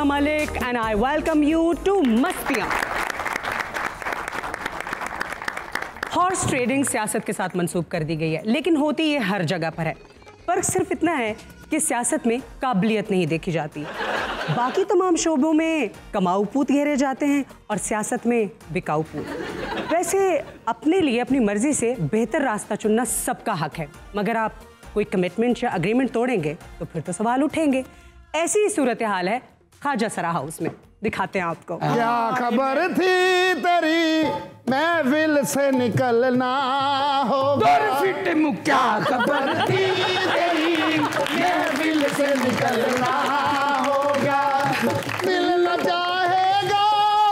Veena Malik and I welcome you to Mastiyan. Horse trading सियासत के साथ मंसूब कर दी गई है, लेकिन होती ये हर जगह पर है। फर्क सिर्फ इतना है कि सियासत में काबिलियत नहीं देखी जाती, बाकी तमाम शोबों में कमाऊ पूत घेरे जाते हैं और सियासत में बिकाऊ पूत। वैसे अपने लिए अपनी मर्जी से बेहतर रास्ता चुनना सबका हक है, मगर आप कोई कमिटमेंट या अग्रीमेंट तोड़ेंगे तो फिर तो सवाल उठेंगे। ऐसी ही सूरत हाल है ख्वाजा सरा हाउस में, दिखाते हैं आपको। क्या खबर थी तेरी महफिल से निकलना होगा, क्या खबर थी तेरी महफिल से निकलना होगा, दिल न चाहेगा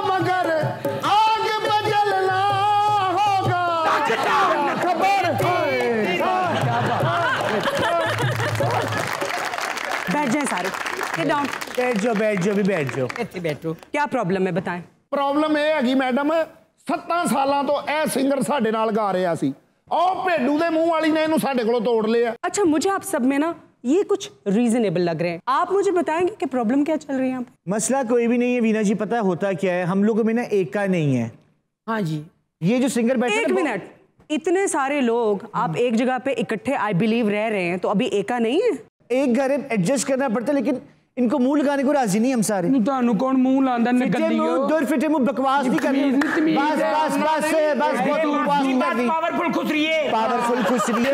मगर आग बदलना होगा। खबर बैठ जाए सारे, बैठ जाओ। क्या प्रॉब्लम है बताएं? प्रॉब्लम है अगी मैडम, 7 साल तो ए सिंगर साडे नाल गा रहा सी और भेडू दे मुंह वाली ने इनू साडे कोलों तोड़ लिया। अच्छा, मुझे आप सब में ना ये कुछ रीजनेबल लग रहे हैं, आप मुझे बताएंगे कि प्रॉब्लम क्या चल रही है? मसला कोई भी नहीं है वीना जी, पता होता क्या है, हम लोगों में ना एक का नहीं है। हाँ जी, ये जो सिंगर बैठे, एक मिनट, इतने सारे लोग आप एक जगह पे इकट्ठे आई बिलीव रह रहे हैं, तो अभी एक का नहीं है, एक घर एडजस्ट करना पड़ता है, लेकिन इनको मुंह लगाने को राजी नहीं हम सारे। कौन मुंह लांदा बकवास नहीं करनी, बस पावरफुल खुसरिए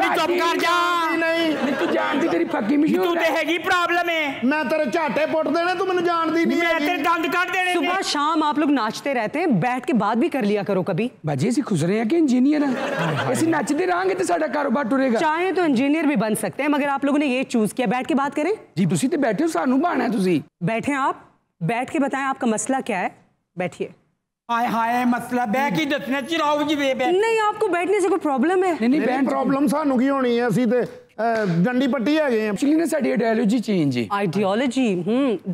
नहीं तो कर जा, नहीं तू जानती तेरी फकी मशहूर तू ते हैगी प्रॉब्लम है। मैं तेरे झाटे पुट देने, तू मैनू जानदी नहीं, मैं तेरे दंद काट देने। सुबह शाम आप लोग नाचते रहते हैं, बैठ के बात भी कर लिया करो कभी। बाजी ऐसी खुसरे हैं कि इंजीनियर हैं, ऐसी नाचते रहेंगे तो साडा कारोबार टुरेगा। चाहे तो इंजीनियर भी बन सकते हैं, मगर आप लोगों ने ये चूज किया बैठ के बात करें जी। तुसी तो बैठे हो, सानू बाना है, तुसी बैठे आप बैठ के बताएं आपका मसला क्या है। बैठिए। हाय हाय मसला बैठ ही दसने चिराओ जी वे बैठ। नहीं, आपको बैठने से कोई प्रॉब्लम है? नहीं प्रॉब्लम सानू की होनी है, असी ते डंडी पट्टी है गए हैं। एक्चुअली ना साडी आइडियोलॉजी चेंज है। आइडियोलॉजी,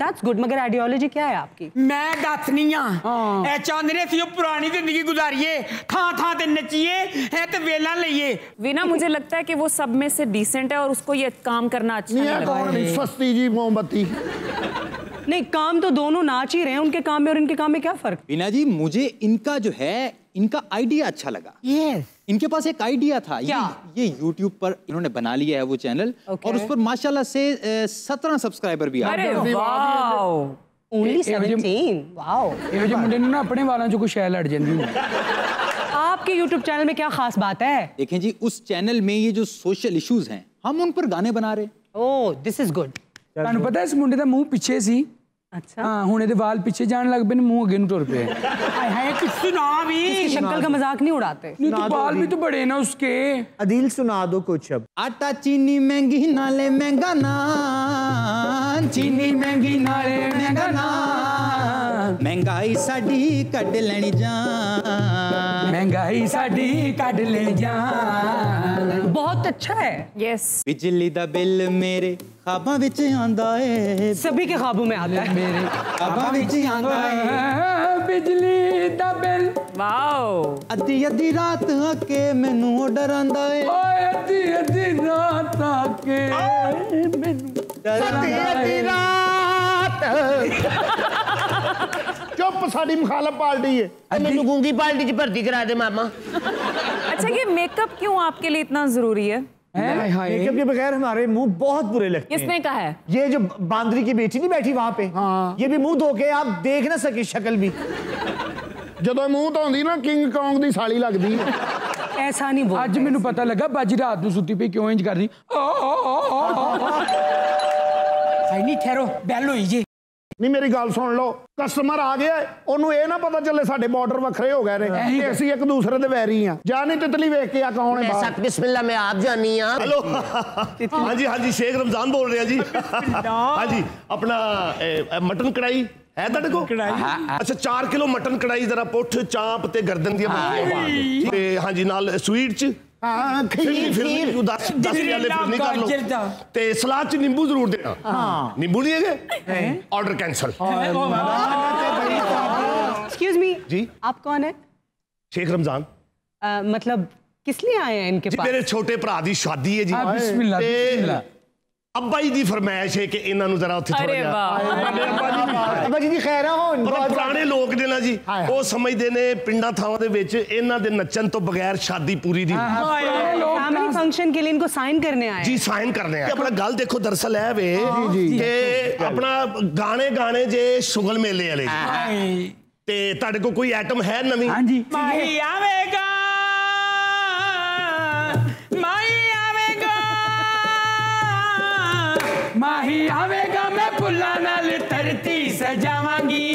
दैट्स गुड, मगर आइडियोलॉजी क्या है आपकी? मैं दसनी हां, ए चांदने सी पुरानी जिंदगी गुजारिए, थां थां ते नचिए है ते वेला लइए। वीना मुझे लगता है कि वो सब में से डिसेंट है और उसको ये काम करना अच्छा नहीं लगता है। सस्ती जी मोमबत्ती नहीं, काम तो दोनों नाच ही रहे हैं, उनके काम में और इनके काम में क्या फर्क? वीना जी, मुझे इनका जो है इनका आइडिया अच्छा लगा। यस, इनके पास एक आइडिया था। ये YouTube पर इन्होंने बना लिया है वो चैनल, और उस पर माशाल्लाह से 17 सब्सक्राइबर भी आ गए। Only 17, wow. ये जो मुंडे ना अपने वालों जो कुछ है लड़ जंदी है। आपके YouTube चैनल में क्या खास बात है? देखें जी, उस चैनल में ये जो सोशल इश्यूज हैं हम उन पर गाने बना रहे। Oh, this is good. तुहानू पता है इस मुंडे दा मुंह पीछे सी। अच्छा, हाँ, हुणे दे वाल पीछे जान लग पे, मुंह अगे टुर पे। शक्ल का मजाक नहीं उड़ाते, नहीं तो बाल भी तो बड़े ना उसके। अदील सुना दो कुछ। अब आटा चीनी महंगी नाले महंगा ना, चीनी महंगी नाले महंगा ना, महंगाई साडी कढ लेनी जान, महंगाई साडी कढ लेनी जान। बहुत अच्छा है। यस, बिजली दा बिल मेरे ख्वाबों विच आंदा है, सभी के ख्वाबों में आता है, मेरे ख्वाबों विच आंदा है बिजली दा बिल। वाओ, अद्धी अद्धी रात आके मैनू डर आंदा है, ओए अद्धी अद्धी रात आके मैनू डर आंदा है। चुप, साड़ी मुखालफ पार्टी है, मैंने गूंगी पार्टी च भर्ती करा दे मामा। अच्छा, ये मेकअप क्यों आपके लिए इतना जरूरी है? मेकअप के बगैर हमारे मुंह बहुत बुरे लगते हैं। किसने कहा है? ये जो बांदरी की बेटी नहीं बैठी वहां पे, हाँ। ये भी मुंह धो के आप देख ना सके शक्ल भी। जब मुंह धोंदी ना किंग कॉन्ग दी साली लगदी। ऐसा नहीं बोल, आज मैनू पता लगा बाजी रात नूं सुती पई क्यों इंज कर रही। नहीं ठहरो, बैल होई जी। नहीं, मेरी गल सुन लो, कस्टमर आ गया ओनू ये ना पता चले साडे बॉर्डर वखरे हो गए ने, ऐसी एक दूसरे दे वैरी हैं। जानी तितली वेख के आ कौन है बाहर। बिस्मिल्लाह, मैं आप जानी हां। हेलो, हां जी, हां जी, शेख रमजान बोल रहे हैं जी। हां जी, अपना मटन कढ़ाई है तड़े को। अच्छा, 4 किलो मटन कढ़ाई, जरा पुठ चांप ते गर्दन दी बना के। हां जी, नाल स्वीट च आप कौन है? शेख रमजान। मतलब किस लिए आए हैं इनके पास? मेरे छोटे भरा दी शादी है जी, अब्बा जी की फरमाइश है कि इन्होंने जरा पुराने लोग ने ना जी वो समझते ने पिंडा थावां दे विच इन्हां दे नचन तो बगैर शादी पूरी नहीं फैमिली फंक्शन के लिए इनको साइन करने आए जी साइन करने आए अपना गल देखो दरअसल है वे अपना गाने गाने जे शुगल मेले वाले ते तुहाडे को कोई आइटम है नवीं हां जी माही आवेगा मैं पुला नाल तरती सजावांगी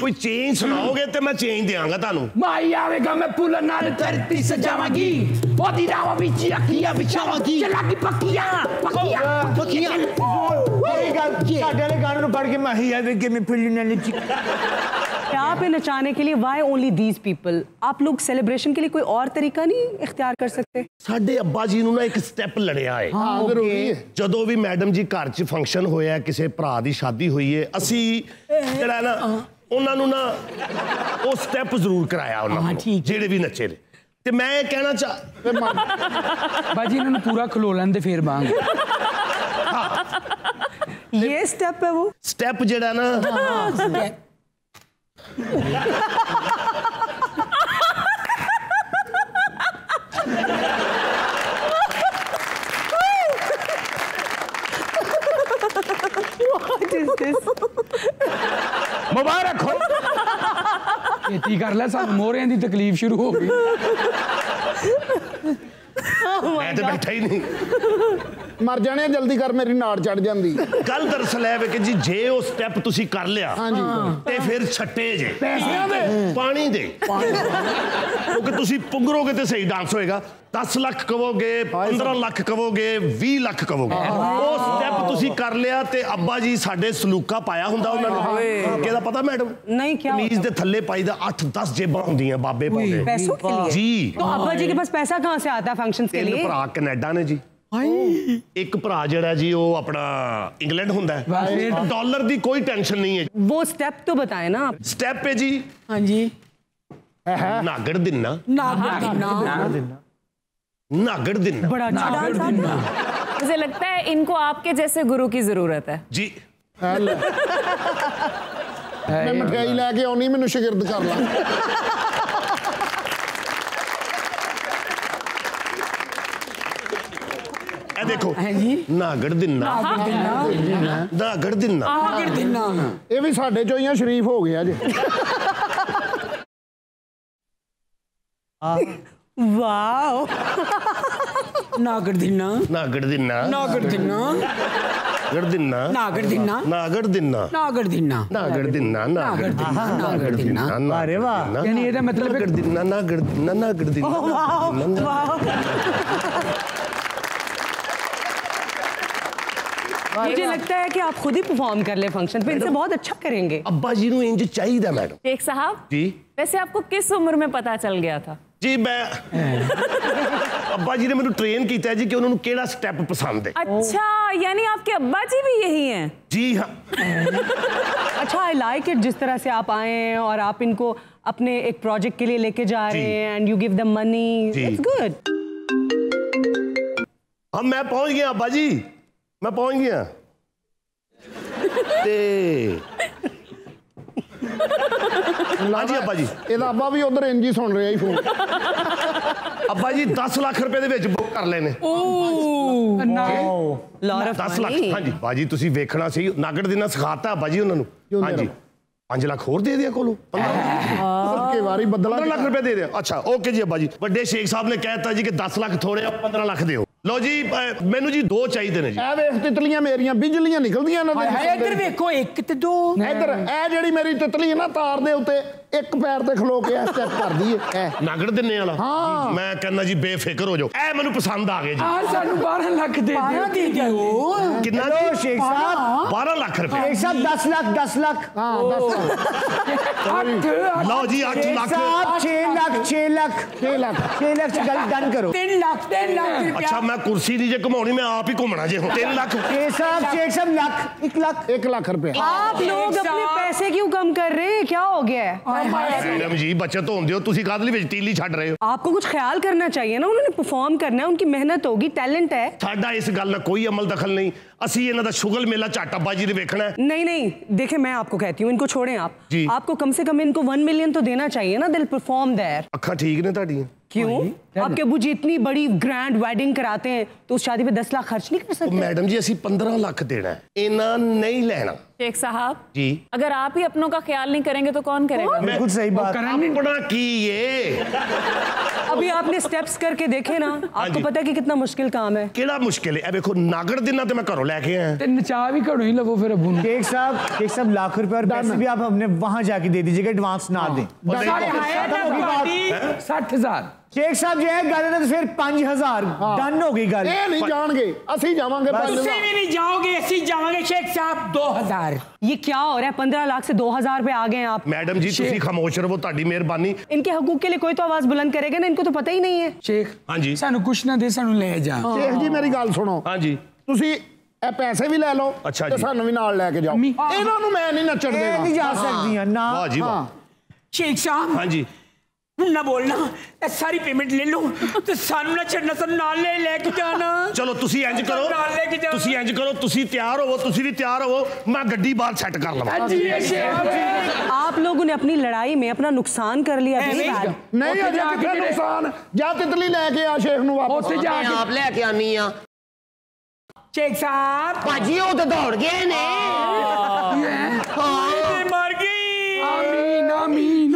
कोई चेंज सुनाओगे तो मैं चेंज देंगा तानू माही आवेगा मैं पुला नाल तरती सजावांगी वो दिरावा बिच अखिया बिछावांगी चला की पकिया पकिया पकिया ओएगा साडे गाने नु पढ़ के माही आवेगी मैं पुला नाल यहाँ पे नचाने के लिए वाई ओनली दीज पीपल आप लोग सेलिब्रेशन के लिए कोई और तरीका नहीं इख्तियार कर सकते साढ़े अब्बा जी ना एक स्टेप लड़िया है जो भी मैडम जी घर च फंक्शन होया किसी भरा की शादी हुई है असी जरा ना उन्होंने ना वो स्टेप जरूर कराया उन्होंने जेडे भी नचे ने ते मैं कहना चाह बाजी इन्होंने पूरा खलो लेंदे फिर बांग ये स्टेप है वो स्टेप जरा ना मुबारक हो खेती कर ला सब मोरियां दी तकलीफ शुरू हो गई मैं तो बैठा ही नहीं मर जाने जल्दी कर मेरी नाड़ चढ़ जाती गल दरअसल है कि जी जे वो स्टेप तुसी कर लिया ते फिर छट्टे जे पानी दे क्योंकि तुसी पुंगरोगे तो सही डांस होएगा 10 लाख कवोगे 15 लाख कवोगे 20 लाख कवोगे वो स्टेप तुसी कर लिया ते अब्बा जी साडे सलूका पाया हुंदा उन्होंने केदा पता मैडम नहीं क्या कमीज दे थल्ले पाई दा 8-10 जेबां हुंदियां बाबे पाउंदे पैसों के लिए जी तो अब्बा जी के पास पैसा कहां से आता है फंक्शंस के लिए भरा कनाडा ने जी एक भरा जरा जी वो अपना इंग्लैंड होंदा है डॉलर की कोई टेंशन नहीं है वो स्टेप तो बताए ना स्टेप पे जी हाँ जी नागड़ दिन्ना नागड़ दिन्ना बड़ा मुझे लगता है इनको आपके जैसे गुरु की जरूरत है जी मैं मिठाई लैके आनी मैनू शागिर्द कर ला देखो नागड़ दिन्ना नागड़ दिन्ना ये भी साढ़े चोइया शरीफ हो गया जी वाह नागड़ दिन्ना नागड़ दिन्ना नागड़ दिन्ना नागड़ दिन्ना नागड़ दिन्ना नागड़ दिन्ना नागड़ दिन्ना नागड़ दिन्ना नागड़ दिन्ना नागड़ दिन्ना अरे वाह यानी ये मतलब नागड़ दिन्ना नागड़ दिन्ना नागड़ दिन्ना वाह मुझे लगता है कि आप खुद ही परफॉर्म कर ले फंक्शन पे इनसे बहुत अच्छा करेंगे अब्बा जी नु इंज चाहिए मैडम शेख साहब जी वैसे आपको किस उम्र में पता चल गया था जी मैं अब्बा जी ने मेनू ट्रेन किया है जी कि उन्होंने केड़ा स्टेप पसंद है अच्छा यानी आपके अब्बा जी भी यही हैं जी हाँ अच्छा आई लाइक इट जिस तरह से आप आए हैं और आप इनको अपने एक प्रोजेक्ट के लिए लेके जा रहे हैं and you give the money it's good हम मैं पहुंच गया अब्बा जी मैं पहुंच गया अब्बा जी अब्बा भी उधर इंजी सुन रहे हैं फोन अब्बा जी 10 लाख रुपए दे विच बुक कर लेने 10 लाख हाँ जी बाजी तुसी वेखना सही नागड़ देना सिखाता अब्बा जी उन्होंने हाँ जी 5 लाख होर दे दिया कोलो 15 लाख बदला 15 लाख रुपए दे दिया अच्छा ओके जी अब्बा जी बड़े शेख साहब ने कहता जी कि 10 लाख थोड़े 15 लाख दो लो जी मैनू जी दो चाहिए ने जी ए वे तितलियां मेरियां बिजलियां निकलदियां ना इधर देखो एक ते दो इधर ए जेडी मेरी तितली है ना तार दे उते एक पैर ते खलो के स्टेप करदी है ए नागड़ देने वाला हां मैं कहना जी बेफिक्र हो जाओ ए मैनू पसंद आ गए जी हां सानू 12 लाख दे दियो कितना जी शेख साहब 12 लाख रुपए शेख साहब 10 लाख हां 10 लाख लो जी 8 लाख 6 लाख 6 लाख डन करो। 3 लाख। अच्छा मैं कुर्सी दीजिए घुमानी, मैं आप ही घुमना जे। 3 लाख लाख 1 लाख रुपए। आप लोग अपने पैसे क्यों कम कर रहे हैं, क्या हो गया है? मैडम जी बचत होने दो, तुसी कादली विच तीली छड़ रहे हो। आपको कुछ ख्याल करना चाहिए ना, उन्होंने परफॉर्म करना है, उनकी मेहनत होगी, टैलेंट है। साडा इस गल दा कोई अमल दखल नहीं, असि इन्हां दा शुगल मेला झाटाबाजी देखना है। नहीं नहीं देखे, मैं आपको कहती हूँ इनको छोड़ें आप जी। आपको कम से कम इनको 1 मिलियन तो देना चाहिए ना, दिल परफॉर्म देयर। अखा ठीक ने ताड़ी क्यों? आपके अबू जी इतनी बड़ी ग्रैंड वेडिंग कराते हैं तो उस शादी पे 10 लाख खर्च नहीं कर सकते? मैडम जी असी 15 लाख देना है, इना नहीं लेना। शेख साहब जी अगर आप ही अपनों का ख्याल नहीं करेंगे तो कौन करेगा? बिल्कुल सही बात। अपना की ये अभी आपने स्टेप्स करके देखे ना, आपको पता है कि कितना मुश्किल काम है। केड़ा मुश्किल है? देखो नागर दिना तो मैं घरों लेके आया ते नचा भी घरों ही लवो। फिर अबू शेख साहब लाख रुपए और पैसे भी आप हमने वहां जाके दे दीजिएगा, एडवांस ना दें। 60,000 शेख साहब जो है गल तो फिर 5,000 डन हो गई गल। नहीं जाएंगे असी जावांगे, तुसी भी नहीं जाओगे, असी जावांगे शेख साहब 2,000। ये क्या हो रहा है? 15 लाख से 2,000 पे आ गए हैं आप। मैडम जी तुसी खामोश रहो, ताड़ी मेहरबानी। इनके हकूक के लिए कोई तो आवाज बुलंद करेगा ना, इनको तो पता ही नहीं है। शेख हां जी सानू कुछ ना दे, सानू ले जा। शेख जी मेरी गल सुनो, हां जी तुसी पैसे भी ले लो ते सानू भी नाल लेके जाओ। इन्हां नु मैं नहीं नचण देना, नहीं जा सकदियां ना। वाह जी वाह शेख साहब। हां जी ना बोलना, सारी पेमेंट ले लो तो सानू ना छड़ना, सब नाल लेके जाना। चलो तुसी इंज करो, तुसी इंज करो, तुसी तैयार होवो, तुसी भी तैयार होवो, मैं गड्डी बाहर सेट कर लवां। आप लोगों ने अपनी लड़ाई में अपना नुकसान कर लिया। नहीं अजे नुकसान, जा तितली लेके आ शेख नु वापस, ओथे जाके आप लेके आनी आ। शेख साहब भाजी ओ तो दौड़ गए ने, मर गई। आमीन आमीन। हाय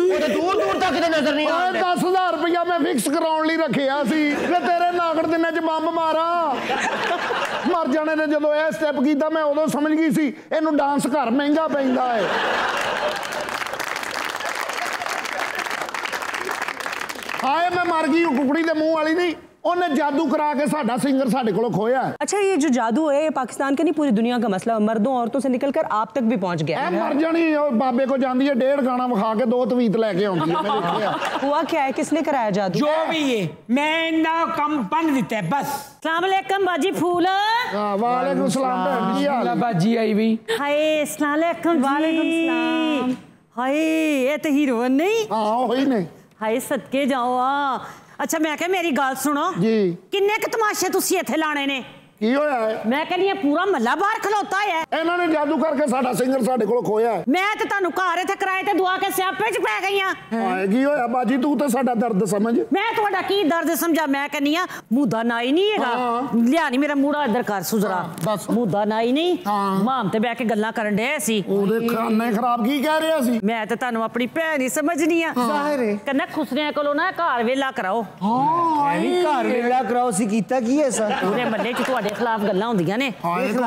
मैं मर गई, कुकड़ी दे मुंह वाली नहीं, उन्हें जादू करा के साडा सिंगर साडे कोलों खोया। अच्छा ये जो जादू है ये पाकिस्तान का नहीं पूरी दुनिया का मसला, मर्दों औरतों से निकलकर आप तक भी पहुंच गया। मर जानी बाबे को जाती है, 1.5 गाना विखा के 2 तवीत लेके आती है। हुआ क्या है, किसने कराया जादू? जो भी ये मैं ना कम बन देता है बस। अस्सलाम वालेकुम बाजी फूल। वालेकुम सलाम भैया बाजी आई भी। हाय अस्सलाम वालेकुम। वालेकुम सलाम। हाय ये तो हीरोइन नहीं? हां वही नहीं। हाय सदके जाओ। अच्छा मैं कह मेरी गल सुनो जी, किन्ने के तमाशे तुसी इत्थे लाने ने? की होया है? मैं कहनी है पूरा महला बाहर खलोता है, इन्हां ने जादू करके साडा सिंगर साडे कोल खोया है। मैं ते तानू घर इत्थे किराए ते दुआ के स्यापे च पै गई हां। हाय की होया बाजी, तू ते साडा दर्द समझ। मैं तुहाडा की दर्द समझा? मैं कहनी हां मुदा नाई नहीं हैगा। लिया नहीं मेरा मूड़ा इधर कर सुजरा, बस मुदा नाई नहीं। माम ते बैठ के गल्लां करन डे सी, ओदे खाने खराब की कह रहा सी। मैं ते तानू अपनी भैन ही समझनी हां। जाहिर है कन्ना खुसरियां कोलों ना घर वेला कराओ। हां ये घर वेला कराओ सी कीता की है सर? पूरे मल्ले च खिलाफ गल्ला होंदियां ने। मैं कहनी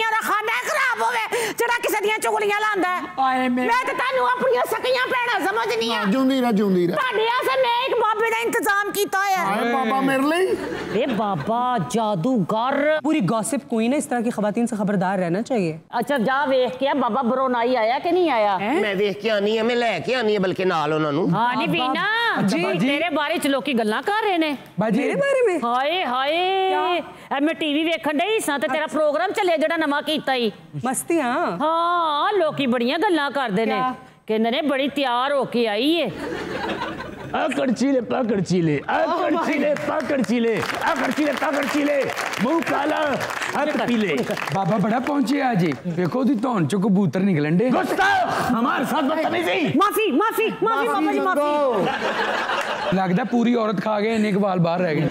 हां खाना खराब होवे जेड़ा किसे दियां चुगलियां लांदा है। मैं ते तानू अपनी सकियां भैणां समझनी हां। जुंदी रह जुंदी रह, तुहाडे आसे मैं एक बाबे दा इंतजाम कीता है। हाय बाबा मेरे लिए ए बाबा जादूगर। पूरी गॉसिप क्वीन है, इस तरह की खवातीन से खबरदार रहना चाहिए। अच्छा जा देख के बाबा बरोनाई आया कि नहीं आया? मैं देख के आनी है, मैं लेके आनी है बल्कि नाल उनां नू। हां नी वीना जी तेरे बारे च लोकी गल्लां कर रहे ने मेरे बारे में। हाय हाय मैं टीवी वेखन डई सां ते तेरा प्रोग्राम चले जेड़ा नवा कीता ही मस्तियां। हां लोकी बड़ियां गल्लां करदे ने, कहंदे ने बड़ी तैयार होके आई है। अकड़ चीले मुंह काला हथ पीले। बाबा बड़ा पहुंचे आज, देखो दी धौन चो कबूतर निकलन डे। गुस्ताख हमारे साथ बदतमीजी। माफी माफी माफी बाबा जी माफी। लगदा पूरी औरत खा गए, इन्हें बाल बाहर रह गए।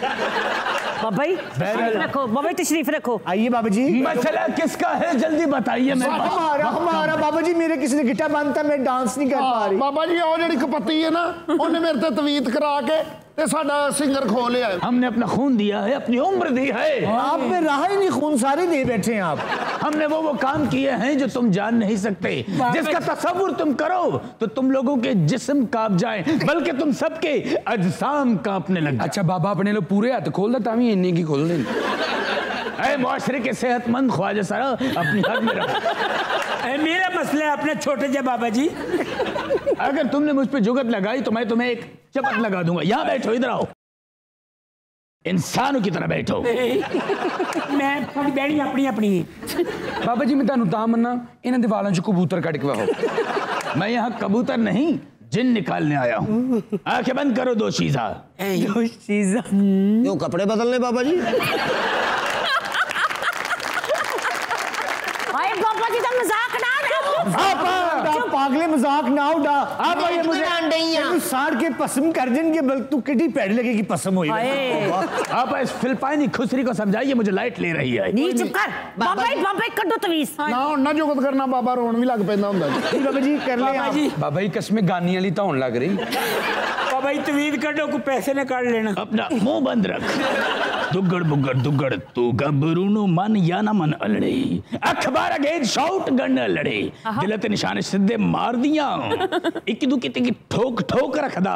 बाबा तशरीफ रखो। आइए बाबा जी। मसला किसका है जल्दी बताइए। हमारा बाबा जी, मेरे किसी ने गिट्टा बांधता, मैं डांस नहीं कर पा रही। बाबा जी और जड़ी कपत्ती है ना, उन्हें मेरे ते तवीत करा के ते साडा सिंगर खो लिया। हमने अपना खून दिया है, अपनी उम्र दी है। आप में राह ही नहीं, खून सारे दे बैठे हैं आप। हमने वो काम किए हैं जो तुम जान नहीं सकते, जिसका तस्वुर तुम करो तो तुम लोगों के जिस्म कांप जाए, बल्कि तुम सबके अजसाम कांपने लग जाए। अच्छा बाबा अपने लोग पूरे हाथ खोल दे, तावी इन्नी की खोल दे। अरे मुआशरे के सेहतमंद ख्वाजा सारा अपनी हद में रखो। मेरा मसला है अपने छोटे जे बाबा जी। अगर तुमने मुझ पर जुगत लगाई तो मैं तुम्हें एक चपत लगा दूंगा। यहाँ बैठो, इधर आओ, इंसानों की तरह बैठो। मैं बैठी अपनी अपनी बाबा जी, मैं तुहानू तां मन्ना, इन्हां दे वालां च कबूतर कट के वाहो। मैं यहाँ कबूतर नहीं जिन निकालने आया हूँ। आंखें बंद करो दो शीजा। दो शीजा क्यों? कपड़े बदलने बाबा जी? पापा जी का मजाक ना उड़ा, पागले मजाक ना उड़ा। आपा ये मुझे साड़ के पसम कर दिन के बल तू किटी पैड लगेगी पसम होई। आपा इस फिलिपाइनी खुसरी को समझाइए, मुझे लाइट ले रही है। नहीं चुप कर बाबा जी, बाबा जी कड्डो तवीस ना ना जोगत करना बाबा, रोण भी लग पैंदा हुंदा। बाबा जी कर ले आप, बाबा जी कसमें गानी वाली ताउन लग रही। बाबा जी तवीद कड्डो, को पैसे ने काट लेना। अपना मुंह बंद रख। दुगड़ बुगड़ दुगड़ तू गबरूनो मन या ना मन अलड़े, अखबार अगेन शॉट गन लड़े, दिल ते निशाने सीधे मार दिया, इक्की दुक्की तिक्की ठोक ठोक रखदा,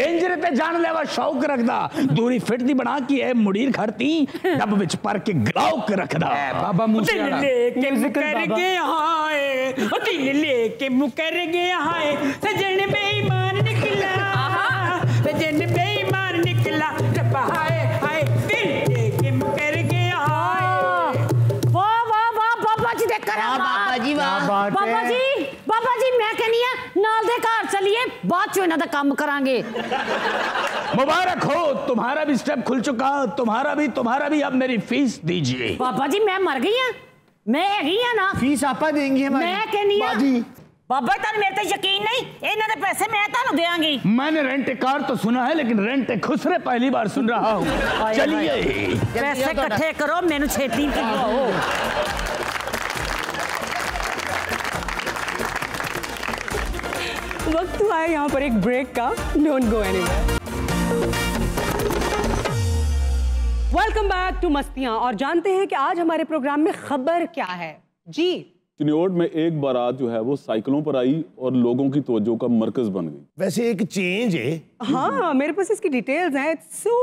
डेंजर ते जान लेवा शौक रखदा, दूरी फिट दी बना की है मुड़ीर खरती, डब विच पर के ग्लाउक रखदा। बाबा मुसियाड़ा लेके मुकर गया है, ओ दिल लेके मुकर गया है, सजन बेईमान निकला, सजन बेईमान निकला, रब्बा हाय हाय दिल लेके मुकर गया है। वाह वाह वाह बाबा जी दे करम, बाबा जी वाह, बाबा जी, बाबा जी मैं कहनी है नाल दे घर चलिए, बाद चो इन्हां दा काम करांगे। मुबारक हो, तुम्हारा भी स्टेप खुल चुका, तुम्हारा भी, तुम्हारा भी। अब मेरी फीस दीजिए। बाबा जी मैं मर गई हां, मैं हैगी हां ना, फीस आपा देंगे हमारी। मैं कहनी है बाजी, बाबा तानू मेरे ते यकीन नहीं, इन्हां दे पैसे मैं तानू देंगी। मैंने रेंट कार तो सुना है, लेकिन रेंट खुसरे पहली बार सुन रहा हूं। चलिए पैसे इकट्ठे करो, मेनू छेती आओ। वक्त हुआ है यहाँ पर एक ब्रेक का, don't go anywhere. Welcome back to Mastiyan, और जानते हैं कि आज हमारे प्रोग्राम में खबर क्या है जी। चिन्योट में एक बारात जो है वो साइकिलों पर आई और लोगों की तवज्जो का मरकज बन गई। वैसे एक चेंज है। हाँ मेरे पास इसकी डिटेल्स हैं। इट्स सो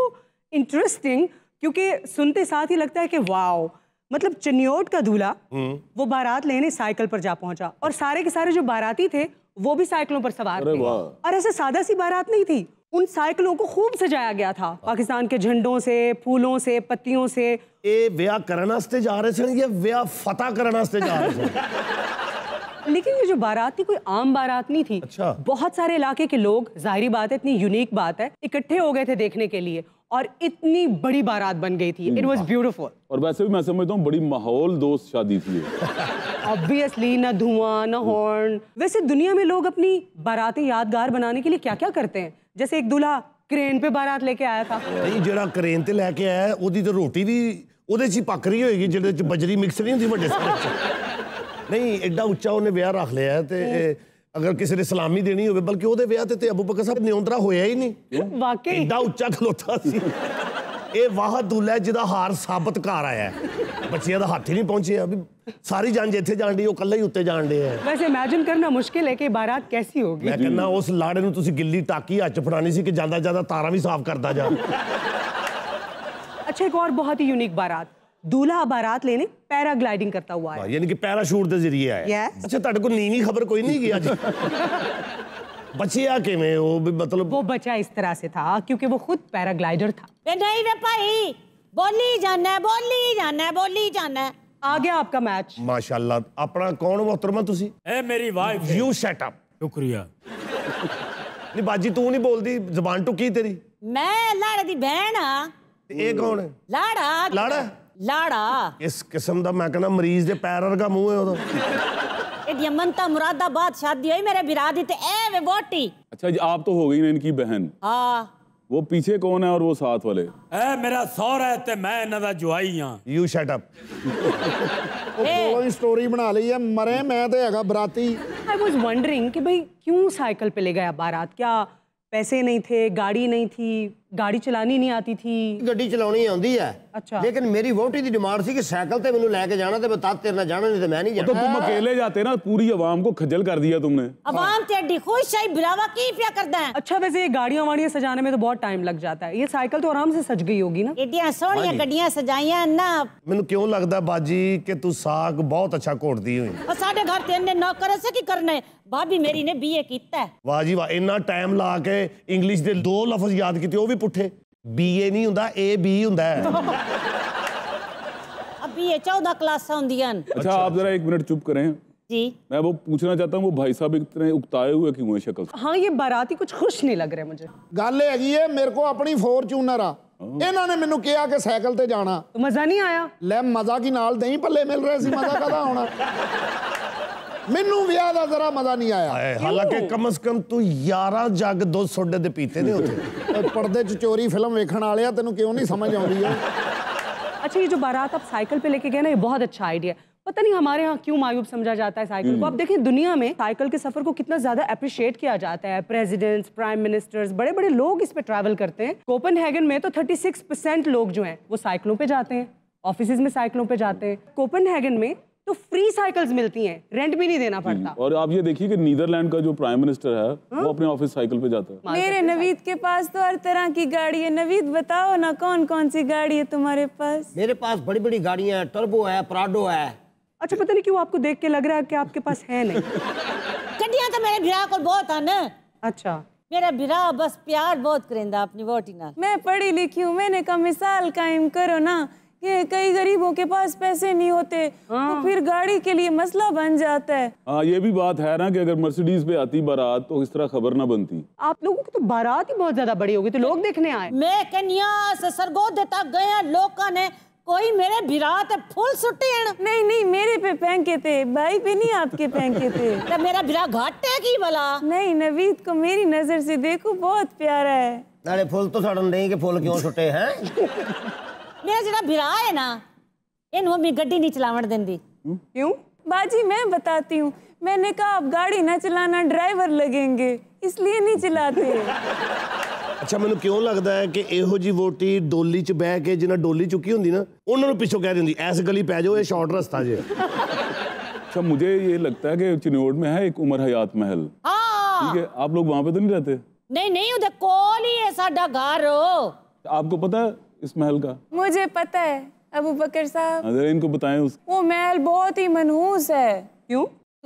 इंटरेस्टिंग, क्योंकि सुनते साथ ही लगता है कि वाओ, मतलब चिन्योट का दूल्हा वो बारात लेने साइकिल पर जा पहुंचा, और सारे के सारे जो बाराती थे वो भी साइकिलों पर सवार थे। और ऐसे सादा सी बारात नहीं थी, उन साइकिलों को खूब सजाया गया था, पाकिस्तान के झंडों से, फूलों से, पत्तियों से। ए व्याह करना से जा रहे थे या व्याह फता करना से जा रहे थे? लेकिन ये जो बारात थी कोई आम बारात नहीं थी। अच्छा। बहुत सारे इलाके के लोग, जाहिर बात है इतनी यूनिक बात है, इकट्ठे हो गए थे देखने के लिए, और इतनी बड़ी बारात बन गई थी। It was beautiful. और वैसे भी मैं समझता हूँ बड़ी माहौल दोस्त शादी थी। ऑब्वियसली ना धुआं ना हॉर्न। वैसे दुनिया में लोग अपनी बारातें यादगार बनाने के लिए क्या क्या करते हैं, जैसे एक दूल्हा क्रेन पे बारात लेके आया था। नहीं जरा क्रेन पे लेके आया, ओदी तो रोटी भी ओदे च पक रही होगी, जेदे च बजरी मिक्स नहीं होंदी वड्डे सारे। नहीं एडा उच्चा ओने ब्याह रख लिया है ते अगर किसी ने सलामी देनी होवे, बल्कि ओदे ब्याह ते अबू बकर साहब न्योंदरा होया ही नहीं, वाकई एडा उच्चा खलोता सी। ए वाह दूल्हा जिदा हार साबित कर आया है, बच्चियां दा हाथ ही नहीं पहुंचे अभी, सारी जान जिथे जान दी वो कल्ला ही उत्ते जान दी है। वैसे इमेजिन करना मुश्किल है कि बारात कैसी होगी। मैं कहना उस लाड़े नूं तुसी गिल्ली टाकी हच फड़ानी सी कि ज्यादा ज्यादा तारा भी साफ करता जा। अच्छा एक और बहुत ही यूनिक बारात, दूल्हा बारात लेने पैराग्लाइडिंग करता हुआ है, यानी कि पैराशूट के जरिए आया। अच्छा तुहाडे कोल नीवी खबर कोई नहीं गई अज? बचिया के में वो भी, मतलब वो बचा इस तरह से था क्योंकि वो खुद पैराग्लाइडर था। नहीं रे भाई बोली जाना है, बोली जाना है, बोली जाना है। आ गया आपका मैच माशाल्लाह। अपना कौन मोहतरमा तुसी? ए मेरी वाइफ। You set up. शुक्रिया। नहीं बाजी तू नहीं बोलदी, जुबान टुकी तेरी। मैं लाड़ा दी बहन हां। ए कौन है लाड़ा? लाड़ा लाड़ा इस किस्म दा मैं कहना मरीज दे पैर वर्गा मुंह है ओदा। यमनता मुरादाबाद शादी हुई मेरे बिरादी ते ए वे बोटी। अच्छा जी आप तो हो गई ना इनकी बहन। हां वो पीछे कौन है और वो साथ वाले? ए मेरा सौरा है ते मैं इनदा जुआई हां। You shut up. वो स्टोरी बना ली है मरे, मैं तो हैगा बराती। आई वाज वंडरिंग कि भाई क्यों साइकिल पे ले गया बारात? क्या पैसे नहीं थे, गाड़ी नहीं थी, गाड़ी चलानी नहीं आती थी? गड्डी चलानी आती है। अच्छा। लेकिन मेरी वोटी की डिमांड थी कि साइकिल पे मैंने लेके जाना था, बता तेरना जाना नहीं तो मैं नहीं जाना। तो तुम अकेले जाते ना, पूरी आवाम को खजल कर दिया तुमने। आवाम तेरी खुश है, बिलावा की क्या करता है। अच्छा वैसे ये गाड़ियां वाड़ियां सजाने में तो बहुत टाइम लग जाता है, ये साइकिल तो आराम से सज गई होगी ना? एडियां सोहनियां गड्डियां सजाइयां ना। मैंने क्यों लगता बाजी के तू साग बहुत अच्छा कोटदी हुई। और साडे घर तेने नौकर से की करने, भाभी मेरी ने बीए कीता है। वाह जी वाह, इतना टाइम ला के इंग्लिश दे दो लफ्ज याद कीते, वो भी पुठे। बीए नहीं हुंदा, ए बी हुंदा है। अब बीए 14 क्लासां हुंदियां। अच्छा आप जरा 1 मिनट चुप करें जी, मैं वो पूछना चाहता हूँ वो भाई साहब इतने उकताए हुए क्यों हैं शक्ल से? हाँ ये बाराती कुछ खुश नहीं लग रहे मुझे। गल हैगी है मेरे को अपनी फोरचूनर आ, इन्होंने मैनू कहा कि साइकिल ते जाना, मजा नहीं आया। ले मजा की नाल दही पल्ले मिल रहे सी, मजा कदा होना। मैनू ब्याह दा जरा मजा नहीं आया। हालांकि कम से कम तू 11 जग 200 दे पीते ने उथे। पर्दे च चोरी फिल्म वेखण वाले तेनू क्यों नहीं समझ आउंदी है? अच्छा ये जो बारात आप साइकिल पे लेके गए ना, ये बहुत अच्छा आइडिया है। पता नहीं हमारे यहाँ क्यों मायूब समझा जाता है साइकिल को। आप देखिए दुनिया में साइकिल के सफर को कितना ज्यादा अप्रिशिएट किया जाता है, प्रेसिडेंट्स, प्राइम मिनिस्टर्स, बड़े बड़े लोग इस पे ट्रैवल करते हैं। कोपेनहेगन में तो 36% लोग जो हैं वो साइकिलों पे जाते हैं, ऑफिसेज में साइकिलों पे जाते हैं। कोपेनहेगन में तो फ्री साइकिल्स मिलती हैं, रेंट भी नहीं देना पड़ता। और आप ये देखिए कि नीदरलैंड का जो प्राइम मिनिस्टर है वो अपने ऑफिस साइकिल पे जाता है। मेरे नवीद के पास तो हर तरह की गाड़ी है। नवीद बताओ ना कौन कौन सी गाड़ी है तुम्हारे पास? मेरे पास बड़ी बड़ी गाड़ियाँ हैं, टर्बो है, प्राडो है। अच्छा पता नहीं क्यों आपको देख के लग रहा है कि आपके पास है नहीं। गड्डियां तो मेरे भिरा को बहुत है ना। अच्छा मेरा भिरा बस प्यार बहुत करेंदा अपनी वोटी ना। मैं पढ़ी लिखी हूँ, मैंने कहा मिसाल कायम करो ना। ये कई गरीबों के पास पैसे नहीं होते तो फिर गाड़ी के लिए मसला बन जाता है। हाँ ये भी बात है ना कि अगर मर्सिडीज पे आती बारात तो इस तरह खबर ना बनती। आप लोगों की तो बारात ही बहुत ज्यादा बड़ी होगी तो लोग देखने आए। मैं कन्या से सरगोधे तक गया, लोगों ने कोई मेरे बिरात फुल सुटे नहीं नहीं मेरे पे फेंके थे, भाई पे नहीं आपके फेंके थे। मेरा बिरा घाट है की भला? नहीं नवीद को मेरी नजर से देखो बहुत प्यारा है। अरे फूल तो सड़न नहीं कि फूल क्यों सुटे हैं। मेरा जरा बिरा है ना, इन्हों में गड्डी नहीं चलावण देंदी। क्यों? बाजी मैं बताती हूँ, मैंने कहा आप गाड़ी ना चलाना, ड्राइवर लगेंगे, इसलिए नहीं चलाते। अच्छा मैंने क्यों लगता है कि एहो जी वोटी डोली च बह के जिन्हें डोली चुकी होंगी ना उन्होंने पिछों कह दी ऐस गली पै जाओ, ये शॉर्ट रास्ता जे। अच्छा मुझे ये लगता है कि चिन्योट में है एक उमर हयात महल, ठीक है आप लोग वहाँ पे तो नहीं रहते? नहीं नहीं उधर कोल ही है साडा घर। आपको पता है इस महल का? मुझे पता है अबू बकर साहब। इनको बताएं। वो महल बहुत ही मनहूस है। क्यों?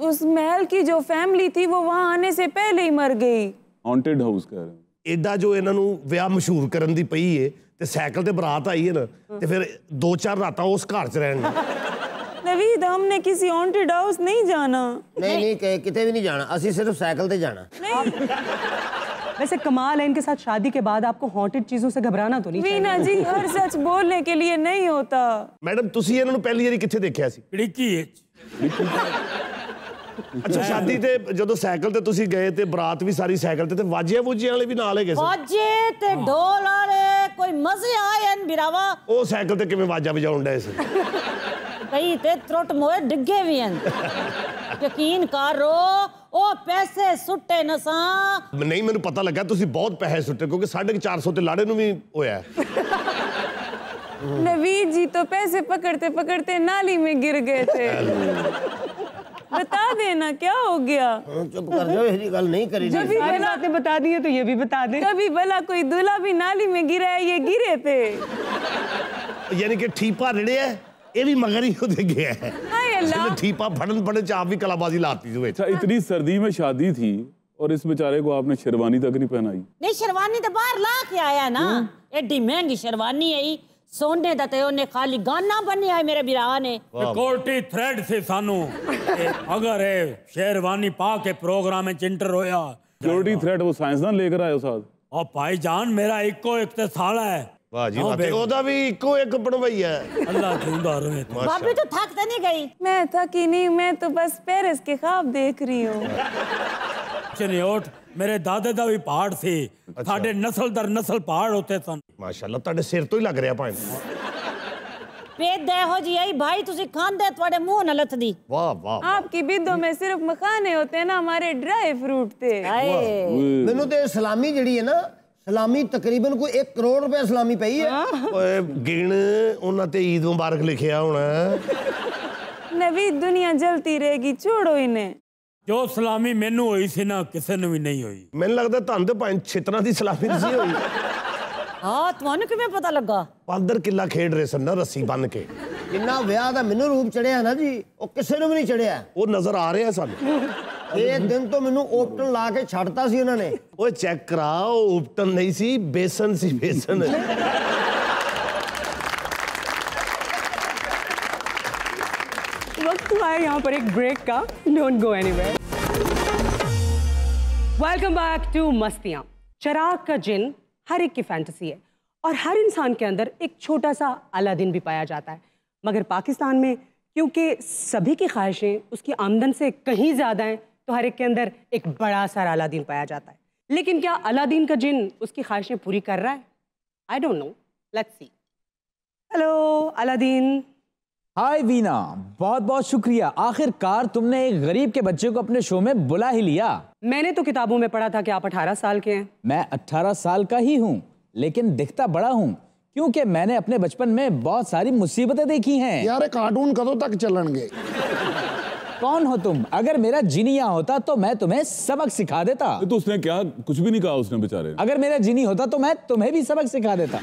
उस महल की जो फैमिली थी वो वहाँ आने से पहले ही मर गई। हॉन्टेड हाउस कह रहे हैं। एडा जो इन्होंने विआह मशहूर करन दी पई है ते साइकिल ते बरात आई है ना ते फिर 2-4 रात उस घर च रहन। नवीद हमने किसी हॉन्टेड हाउस नहीं जाना। नहीं नहीं कितने भी नहीं जाना, असि सिर्फ साइकिल ते जाना। वैसे कमाल है इनके साथ शादी के बाद आपको हॉन्टेड चीजों से घबराना तो नहीं। वीना जी हर सच बोलने के लिए नहीं होता। मैडम तुसी इन्होंने पहली बार किथे देखा सी? डिक्की विच। अच्छा शादी ते जदों साइकिल ते तुसी गए ते बरात भी सारी साइकिल ते वाजे वूजे वाले भी नाल गए सी। वाजे ते ढोल वाले कोई मजे आए न बिरावा। ओ साइकिल ते किवें वाजा वजाउण डे सी। कई ते त्रुट मोए डिगे भी हैं। यकीन करो ओ पैसे सुटे न सा। नहीं मैनूं पता लगा तुसी बहुत पैसे सुटे क्योंकि 450 ते लाड़े नूं भी होया। नवीद जी तो पैसे पकड़ते पकड़ते नाली में गिर गए थे। बता देना क्या हो गया। चुप कर जाओ, ऐसी गल नहीं करी। कभी भला आपने बता दी है तो ये भी बता दे। कभी भला कोई दूल्हा भी नाली में गिरा है, ये गिरे थे। यानी कि ठीपा रिड़े है ये भी मगर ही उधर गया है। हाय अल्लाह। ठीपा फड़न फड़न च आप भी कलाबाजी लाती थी। अच्छा इतनी सर्दी में शादी थी और इस बेचारे को आपने शेरवानी तक नहीं पहनाई? नहीं शेरवानी तो बाहर ला के आया ना, एडी महंगी शेरवानी आई सोने दा ते ओने खाली गाना बनिया है मेरे बिरा ने। कोटी थ्रेड से सानू अगर शेरवानी पा के प्रोग्राम में इंटर होया। कोटी थ्रेड वो साइंसदान लेकर आयो साथ। और भाई जान मेरा इको एक ते साला है। वाह जी वाह, ओदा भी इको एक बनवाई है। अल्लाह ढूंढा रहे। भाभी तो थक तो नहीं गई? मैं थकी नहीं, मैं तो बस पेरिस के ख्वाब देख रही हूँ। चिन्योट मेरे दादे दा भी पहाड़ सी। अच्छा। साडे नस्ल दर नस्ल पहाड़ होते सन। माशाल्लाह ताडे सिर तो ही लग रहा पानी। पेट देहो जी आई भाई तुसी खान दे तोड़े मुंह न लथ दी। वाह वाह। आपकी बिदो में सिर्फ मखाने होते हैं ना, हमारे ड्राई फ्रूट थे। मैनू तो सलामी जड़ी है ना सलामी तकरीबन कोई 1 करोड़ रुपए सलामी पई है। गिण उन्हें ते ईद मुबारक लिखिया होना। नवी दुनिया जलती रहेगी, छोड़ो इन्हें। जो सलामी मैनू हुई सी ना किसी ने भी नहीं हुई। मैंने लगता तुहानू तो 5-6 तरह की सलामी नहीं हुई। हाँ तुहानू किवें पता लगा? पादर किला खेड रहे सन ना रस्सी बन के। इन्ना विआह दा मैनू रूप चढ़िया ना जी, वो किसी ने भी नहीं चढ़िया। वो नजर आ रहे हैं सानू। एक दिन तो मैनू ओपटन ला के छड़ता सी उन्होंने। वो चेक कराओ, ओपटन नहीं सी, बेसन सी, बेसन। वक्त आया यहाँ पर एक ब्रेक का, don't go anywhere. Welcome back to Mastiyan. चराग का जिन हर एक की फैंटेसी है और हर इंसान के अंदर एक छोटा सा अलादीन भी पाया जाता है, मगर पाकिस्तान में क्योंकि सभी की ख्वाहिशें उसकी आमदन से कहीं ज़्यादा हैं तो हर एक के अंदर एक बड़ा सारा अलादीन पाया जाता है। लेकिन क्या अलादीन का जिन उसकी ख्वाहिशें पूरी कर रहा है? I don't know, let's see. Hello Aladdin. Hi Veena, बहुत बहुत शुक्रिया, आखिरकार तुमने एक गरीब के बच्चे को अपने शो में बुला ही लिया। मैंने तो किताबों में पढ़ा था कि आप 18 साल के हैं। मैं 18 साल का ही हूँ लेकिन दिखता बड़ा हूँ क्योंकि मैंने अपने बचपन में बहुत सारी मुसीबतें देखी हैं। यार कार्टून कदों तक चलनगे? कौन हो तुम? अगर मेरा जीनिया होता तो मैं तुम्हें सबक सिखा देता। तो उसने क्या कुछ भी नहीं कहा उसने बेचारे। अगर मेरा जीनी होता तो मैं तुम्हें भी सबक सिखा देता।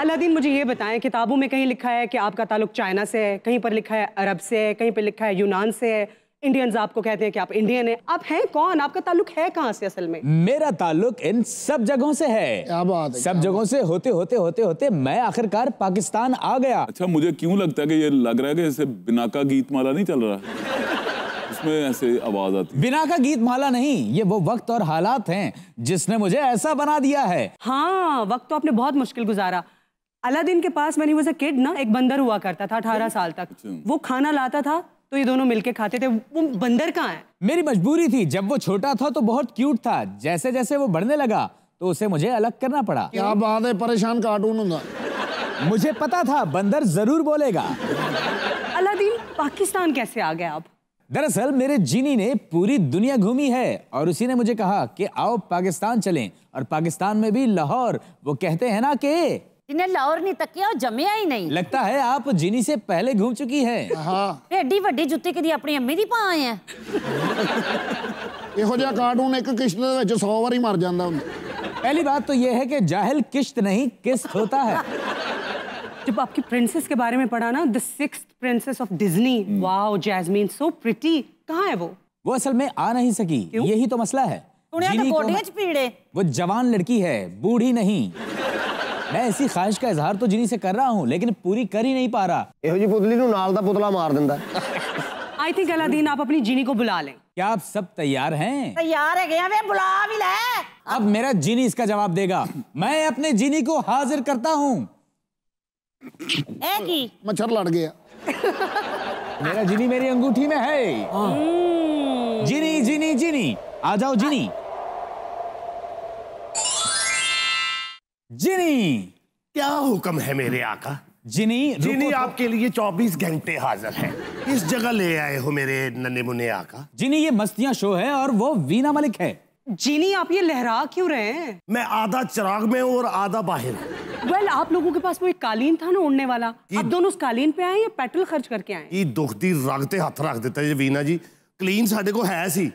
अलादीन मुझे ये बताएं, किताबों में कहीं लिखा है कि आपका ताल्लुक चाइना से है, कहीं पर लिखा है अरब से है, कहीं पर लिखा है यूनान से है, इंडियंस आपको कहते हैं कि आप इंडियन हैं, आप हैं कौन? आपका ताल्लुक है कहाँ से असल में? मेरा ताल्लुक इन सब जगहों से है। क्या बात है, सब जगहों से होते होते होते होते मैं आखिरकार पाकिस्तान आ गया। अच्छा, मुझे क्यों लगता है कि ये लग रहा है कि जैसे बिनाका गीत माला नहीं चल रहा उसमें ऐसे आवाज आती। बिनाका गीत माला नहीं, ये वो वक्त और हालात हैं जिसने मुझे ऐसा बना दिया है। हाँ, वक्त तो आपने बहुत मुश्किल गुजारा। अलादीन के पास मैंने वो किड ना एक बंदर हुआ करता था 18 साल तक, वो खाना लाता था तो ये दोनों मिलके खाते थे। वो बंदर कहाँ है? मेरी मजबूरी थी, जब वो छोटा था तो बहुत क्यूट था, जैसे जैसे वो बढ़ने लगा तो उसे मुझे अलग करना पड़ा। क्या बात है, परेशान कार्टून था। मुझे पता था बंदर जरूर बोलेगा। अलादीन पाकिस्तान कैसे आ गए आप? दरअसल मेरे जीनी ने पूरी दुनिया घूमी है और उसी ने मुझे कहा कि आओ पाकिस्तान चलें, और पाकिस्तान में भी लाहौर। वो कहते हैं ना कि इन्हें लाहौर नहीं तकिया, जमिया ही नहीं। लगता है आप जीनी से पहले घूम चुकी हैं। हाँ। एडी वड्डी जुत्ती कदी अपनी अम्मी दी पा आए हैं। इहो जिहा कार्टून एक किश्त दे विच 100 वारी मर जांदा हुंदा। पहली बात तो यह है कि जाहिल किश्त नहीं किस्त होता है। जब आपकी प्रिंसेस के बारे में पढ़ा ना, the 6th princess of Disney, wow Jasmine so pretty, कहाँ है वो? वो असल में आ नहीं सकी, यही तो मसला है। वो जवान लड़की है, बूढ़ी नहीं। मैं ऐसी ख्वाहिश का इजहार तो जिनी से कर रहा हूँ लेकिन पूरी कर ही नहीं पा रहा। यह जी पुतली नूं नाल दा पुतला मार दिंदा। आई थिंक अलादीन आप अपनी जीनी को बुला लें। क्या आप सब तैयार हैं? तैयार है गया, वे बुला भी ले। अब मेरा जीनी इसका जवाब देगा। मैं अपने जीनी को हाजिर करता हूँ। मच्छर लड़ गया। मेरा जीनी मेरी अंगूठी में है। जीनी जीनी जीनी आ जाओ जीनी। जिनी क्या हुक्म है मेरे आका? जिनी जिनी आपके लिए 24 घंटे हाजिर है। इस जगह ले आए हो मेरे नन्हे मुन्ने आका। जिनी ये मस्तियां शो है और वो वीना मलिक है। जिनी आप ये लहरा क्यों रहे हैं? मैं आधा चिराग में हूँ और आधा बाहर। well, आप लोगों के पास वो एक कालीन था ना उड़ने वाला, आप दोनों उस कालीन पे आए या पेट्रोल खर्च करके आए? ये दुखती रगते हाथ रख देता है वीना जी। क्लीन साडे को है सी,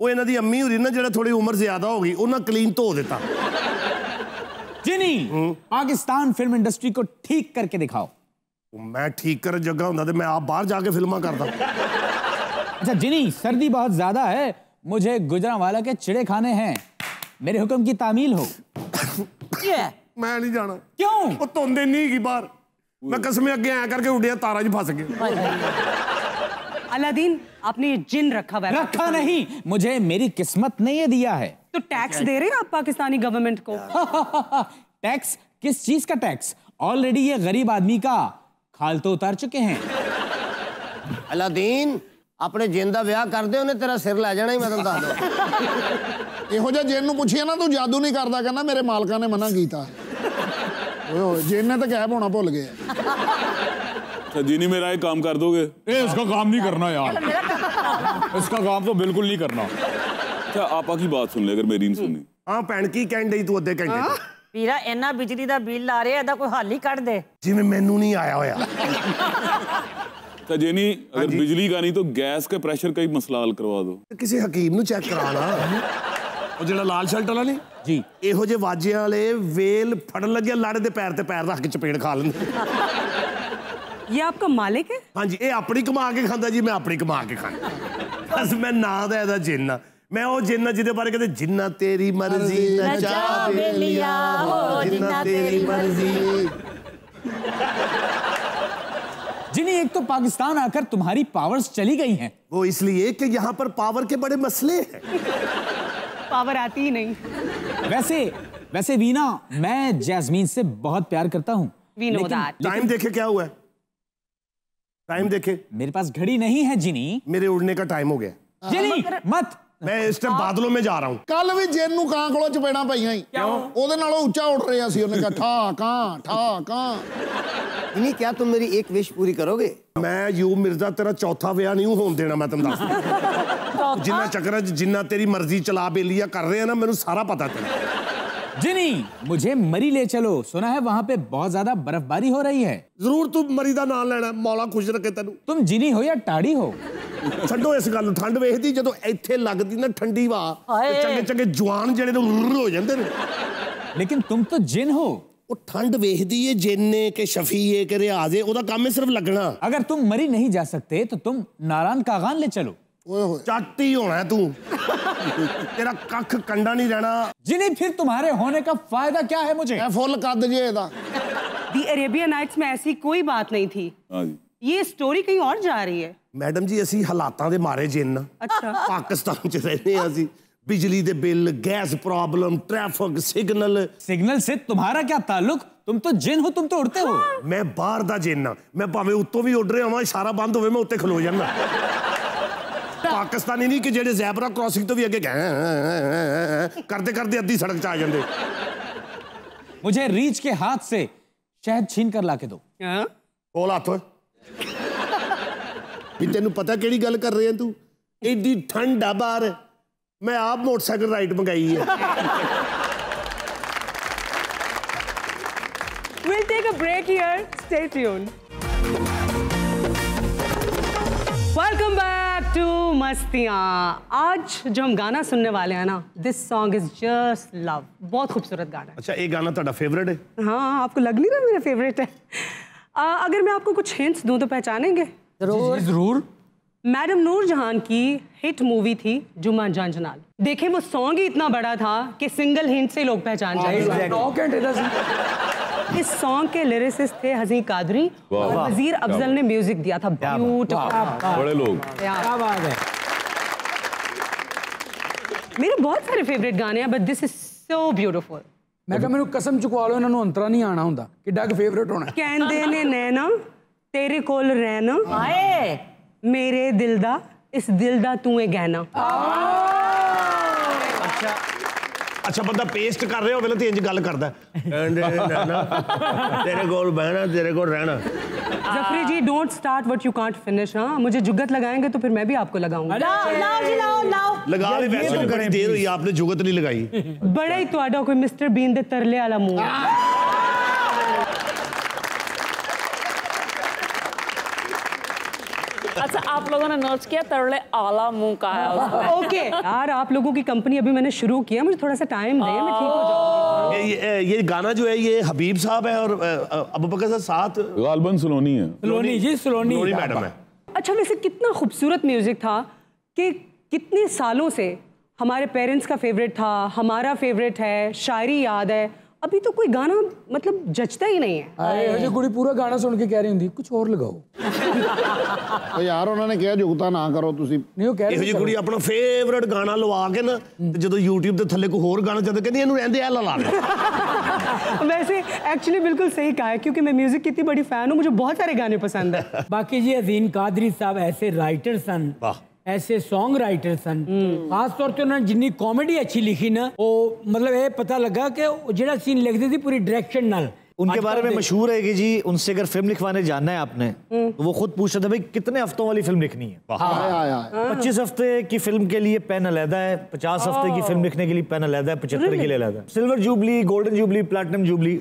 वो इन्हां दी अम्मी हुई ना जिहड़ा थोड़ी उम्र ज्यादा हो गई, उन्हां क्लीन धो देता। जिनी पाकिस्तान फिल्म इंडस्ट्री को ठीक करके दिखाओ। मैं ठीक कर जगह हुंदा ते मैं आप बाहर जाके फिल्मा करता। अच्छा जिनी, सर्दी बहुत ज्यादा है, मुझे गुजरांवाला के चिड़े खाने हैं, मेरे हुक्म की तामील हो। मैं नहीं जाना। क्यों? वो तोंदे नहीं की बाहर, मैं कसम अगे आया करके उड़िया तारा जी फंस गया। अलादीन आपने ये जिन रखा हुआ है? रखा नहीं, मुझे मेरी किस्मत ने ये दिया है। तो टैक्स दे रहे हैं आप पाकिस्तानी गवर्नमेंट को? टैक्स? किस चीज का टैक्स? ऑलरेडी ये गरीब आदमी का खाल तो उतार चुके हैं। अलादीन अपने जिन का ब्याह कर दे, उन्हें तेरा सिर ला जाना ही। मैं तो दस दो यहो जा जिन पूछिए ना, तू जादू नहीं करता, कहना मेरे मालिका ने मना किया। जिन ने तो गायब होना भुल गए। जिनी मेरा एक काम कर दोगे? इसका काम नहीं करना यार, इसका काम तो बिल्कुल नहीं करना। अच्छा आपा की बात सुन ले अगर मेरी नहीं सुननी। हां भैन की कहन दई तू अद्धे घंटे तक ਵੀਰਾ ਇੰਨਾ ਬਿਜਲੀ ਦਾ ਬਿੱਲ ਲਾ ਰਿਹਾ ਇਹਦਾ ਕੋਈ ਹੱਲ ਹੀ ਕੱਢ ਦੇ ਜਿਵੇਂ ਮੈਨੂੰ ਨਹੀਂ ਆਇਆ ਹੋਇਆ ਤਾਂ ਜੇ ਨਹੀਂ ਅਗਰ ਬਿਜਲੀ ਦਾ ਨਹੀਂ ਤਾਂ ਗੈਸ ਕੇ ਪ੍ਰੈਸ਼ਰ ਕਈ ਮਸਲਾ ਹੱਲ ਕਰਵਾ ਦੋ ਕਿਸੇ ਹਕੀਮ ਨੂੰ ਚੈੱਕ ਕਰਾ ਲਾ ਉਹ ਜਿਹੜਾ ਲਾਲ ਸ਼ਰਟ ਵਾਲਾ ਨਹੀਂ ਜੀ ਇਹੋ ਜੇ ਵਾਜਿਆਂ ਵਾਲੇ ਵੇਲ ਫੜਨ ਲੱਗਿਆ ਲੜ ਦੇ ਪੈਰ ਤੇ ਪੈਰ ਰੱਖ ਕੇ ਚਪੇੜ ਖਾ ਲੈਂਦੇ ਇਹ ਆਪਕਾ ਮਾਲਿਕ ਹੈ ਹਾਂਜੀ ਇਹ ਆਪਣੀ ਕਮਾ ਕੇ ਖਾਂਦਾ ਜੀ ਮੈਂ ਆਪਣੀ ਕਮਾ ਕੇ ਖਾਂਦਾ ਬਸ ਮੈਂ ਨਾਂ ਦਾ ਇਹਦਾ ਜਿੰਨ ਆ मैं वो जिन्ना जिदे बारे कहते जिन्ना तेरी मर्जी ना चाहे लिया हो जिन्ना तेरी मर्जी जिन्हें एक तो पाकिस्तान आकर तुम्हारी पावर्स चली गई हैं वो इसलिए कि यहाँ पर पावर के बड़े मसले हैं पावर आती ही नहीं वैसे वैसे वीना मैं जैस्मीन से बहुत प्यार करता हूँ टाइम देखे क्या हुआ है टाइम देखे मेरे पास घड़ी नहीं है जिनी मेरे उड़ने का टाइम हो गया जिनी मत मैं इस टाइम बादलों में जा रहा हूँ कल भी जेन नूं कां कोलों चपेड़ा पाइयां ही ओदे नालों ऊंचा उड़ रहा सी उन्हें कहा ठा कां इन्हीं क्या तुम मेरी एक विश पूरी करोगे मैं यू मिर्जा तेरा चौथा ब्याह नहीं होने देना मैं तुम दस जिन्ना चक्कर जिन्ना तेरी मर्जी चला बेलिया कर रहे हैं ना मैनू सारा पता तेरा जिनी मुझे मरी ले चलो सुना है वहाँ पे बहुत ज्यादा बर्फबारी हो रही है जरूर तुम मरी का नाम लेना मौला खुश रखे तेन तुम जिनी हो या टाड़ी हो छो इस गल ठंड वेखदी जो इत्थे लगदी ना ठंडी वा चंगे चंगे जवान जेड़े तो हो जाते हैं लेकिन तुम तो जिन हो ठंड वेखदी है जिन्ने के शफीए के रियाज है ओदा काम है सिर्फ लगना अगर तुम मरी नहीं जा सकते तो तुम नारायण कागान ले चलो चाट ही होना है तू तेरा कख कंडा नहीं रहना जिनी फिर तुम्हारे होने का फायदा क्या है मुझे मैं फुल कद जेदा दी अरेबियन नाइट्स में ऐसी कोई बात नहीं थी ये स्टोरी कहीं और जा रही है मैडम जी असी हालातां दे मारे जिन्ना अच्छा पाकिस्तान च रहने असी बिजली दे bill gas problem traffic signal signal से तुम्हारा क्या ताल्लुक तुम तो जिन हो तुम तो उड़ते हो मैं बाहर दा जिन्ना मैं भावे उत्तों भी उड़ रहा हां इशारा बंद होवे मैं उत्ते खलो जाना पाकिस्तानी नहीं कि जेडे ज़ेबरा क्रॉसिंग तो भी अगे करते करते अद्धी सड़क च आ जांदे मुझे रीच के हाथ से शहद छीन कर लाके दो हां बोल हाथ भी तेन पता केड़ी गल कर रहे हैं तू एडी ठंड आ बाहर मैं आप मोटरसाइकिल राइड मंगाई है We'll take a break here. Stay tuned. Welcome back to Mastiyan. आज जो हम गाना सुनने वाले हैं ना This song is just love. बहुत खूबसूरत गाना है अच्छा ये गाना तुम्हारा फेवरेट है हाँ आपको लग नहीं रहा मेरा फेवरेट है अगर मैं आपको कुछ हिंट्स दूँ तो पहचानेंगे जरूर जरूर मैडम नूर जहान की हिट मूवी थी जुम्मन जंजनाल देखें वो सॉन्ग ही इतना बड़ा था कि सिंगल हिंट से लोग पहचान जाएंगे इस सॉन्ग के लिरिसिस्ट थे अजीम कादरी और वजीर अफजल ने म्यूजिक दिया था बड़े लोग क्या बात है मेरे बहुत सारे फेवरेट गाने हैं but this is so beautiful मैं कहा मैनू कसम चुकवा लो इन्होंने अंतरा नहीं आना होंदा किड्डा फेवरेट होना कहंदे ने नैना तेरे कोल रहना आए मेरे दिल दा इस दिल दा तू गहना अच्छा अच्छा बंदा पेस्ट कर रहे हो पहले तो इंज गल करदा तेरे कोल बहना तेरे कोल रहना Jafri ji don't start what you can't finish हां मुझे जुगत लगाएंगे तो फिर मैं भी आपको लगाऊंगा लाओ जी लाओ लगा ले वैसे तो बड़ी देर हुई आपने जुगत नहीं लगाई बड़ा ही तुहाडा कोई मिस्टर बीन दे तरले वाला मुंह अच्छा आप लोगों ने नोट किया तरले आला मुंह का है उसमें ओके यार आप लोगों की कंपनी अभी मैंने शुरू किया मुझे थोड़ा सा टाइम दें मैं ठीक हो जाऊंगा ये गाना जो है ये हबीब साहब है और अबू बकर साहब साथ गालबन सलोनी है सलोनी जी सलोनी मैडम है अच्छा वैसे कितना खूबसूरत म्यूजिक था कि कितने सालों से हमारे पेरेंट्स का फेवरेट था हमारा फेवरेट है शायरी याद है अभी तो कोई गाना मतलब जचता ही नहीं है कुड़ी पूरा गाना सुन के कह रही होंगी कुछ और लगाओ तो यार उन्होंने कहा जुगता ना करो तुसी नहीं कह रही कुड़ी अपना फेवरेट गाना लवा के ना जो YouTube ते थल्ले को होर गाना चलदा कहंदी इहनू रहंदे आ ला ला वैसे एक्चुअली बिल्कुल सही कहा है क्योंकि मैं म्यूजिक की इतनी बड़ी फैन हूँ मुझे बहुत सारे गाने पसंद है बाकी जी अज़ीम कादरी साहब ऐसे राइटर सन ऐसे सॉन्ग राइटर सन खासतौर पर उन्होंने जिन्नी कॉमेडी अच्छी लिखी ना वो मतलब ये पता लगा कि जो सीन लिखते थे पूरी डायरेक्शन नाल उनके बारे में मशहूर है कि जी उनसे अगर फिल्म लिखवाने जाना है आपने तो वो खुद पूछता था भाई कितने हफ्तों वाली फिल्म लिखनी है। 25 हफ्ते की फिल्म के लिए पेन अलहदा है, 50 हफ्ते की फिल्म लिखने के लिए पेन अलहदा है, 75 के लिए अलहदा है। Silver jubilee, golden jubilee, platinum jubilee,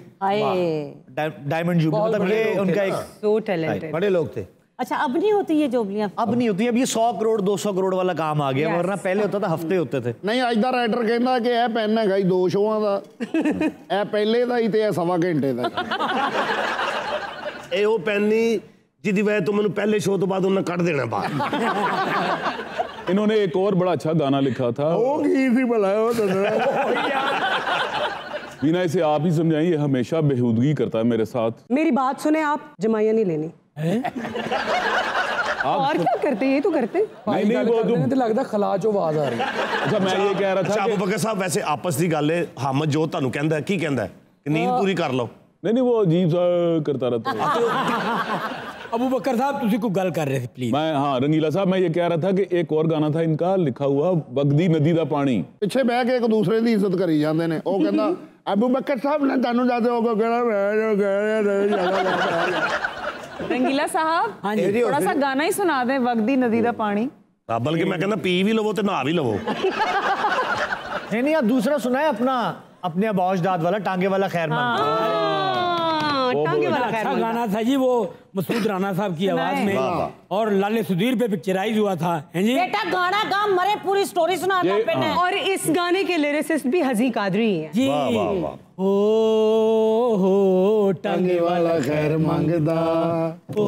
diamond jubilee, मतलब ये उनका एक बड़े लोग थे। अच्छा अब नहीं होती ये जोबलियां, अब नहीं होती, अब ये 100 करोड़ 200 करोड़ वाला काम आ गया, वरना पहले होता था हफ्ते होते थे। नहीं अज का राइटर कहना कि यह पेन है दो शोआं का यह पहले का ही तो सवा घंटे का यह वो पेन नहीं जिसकी वजह तो मैं पहले शो तो बाद उन्हें कट देना बाहर। इन्होंने एक और बड़ा अच्छा गाना लिखा था वो बिना इसे आप ही समझाइए, हमेशा बेहूदगी करता है मेरे साथ। मेरी बात सुने आप, जमाइयां नहीं लेनी और क्या करते ये तो करते नहीं नहीं वो तो लगता खलाज आवाज आ रही है। अच्छा मैं ये कह रहा था कि अबूबकर साहब वैसे आपस की गल है, हामद जो ਤੁਹਾਨੂੰ ਕਹਿੰਦਾ है की ਕਹਿੰਦਾ कि नींद पूरी कर लो। नहीं नहीं वो अजीब सा करता रहता है। अबूबकर साहब ਤੁਸੀਂ ਕੋਈ ਗੱਲ ਕਰ ਰਹੇ ਸੀ प्लीज। मैं हां रंगीला साहब मैं ये कह रहा था कि एक और गाना था इनका लिखा हुआ बगदी नदी का पानी, पीछे बह के एक दूसरे की इज्जत करी जाते हैं। वो कहता अबूबकर साहब ने ਤੁਹਾਨੂੰ ਦੱਸਿਆ। रंगीला साहब हाँ जी थोड़ा सा गाना ही सुना दें वगदी नदी का पानी, बल्कि मैं कहना पी भी लवो तो नहा भी लवो। नहीं नहीं आप दूसरा सुनाए अपना, अपने अबौशदाद वाला टांगे वाला खैरमंद। टांगे वाला खैरमंद गाना था जी वो मसूद राना साहब की आवाज में और लाले सुधीर पे पिक्चराइज हुआ था। बेटा गाना गा मरे पूरी स्टोरी सुना था। और इस गाने के लिरिसिस्ट भी हजी कादरी है जी। हो टांगे वाला खैर मंगदा, ओ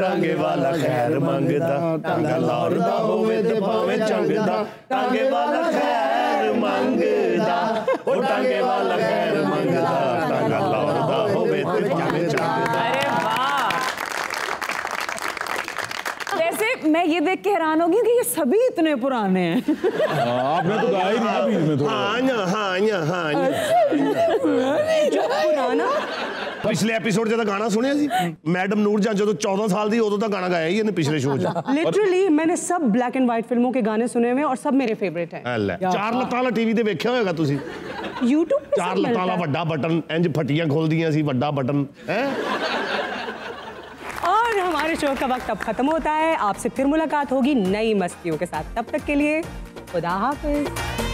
टांगे वाला खैर मंगदा, टांगा लाहौर दा होवे ते भावे चंगदा, टांगे वाला खैर मंगदा, ओ टांगे वाला खैर मंगदा, टांगा लाहौर दा होवे ते भावे चंगदा। अरे वाह, वैसे मैं ये देख के हैरान हो गई कि ये सभी इतने पुराने हैं। आपने तो गाया ही नहीं बीच में थोड़ा। पिछले एपिसोड जब गाना सुने जी मैडम नूर जहां जो 14 साल थी उदों गाना गाया ही इन्हें पिछले शो में। लिटरली मैंने सब ब्लैक एंड व्हाइट फिल्मों के गाने सुने हुए और सब मेरे फेवरेट हैं। चार लता वाला टीवी पे देखा होगा तुसी YouTube पे। चार लता वाला बड़ा बटन इंज फटियां खोलदियां सी बड़ा बटन। और हमारे शो का वक्त अब खत्म होता है, आपसे फिर मुलाकात होगी नई मस्तियों के साथ, तब तक के लिए खुदा हाफिज।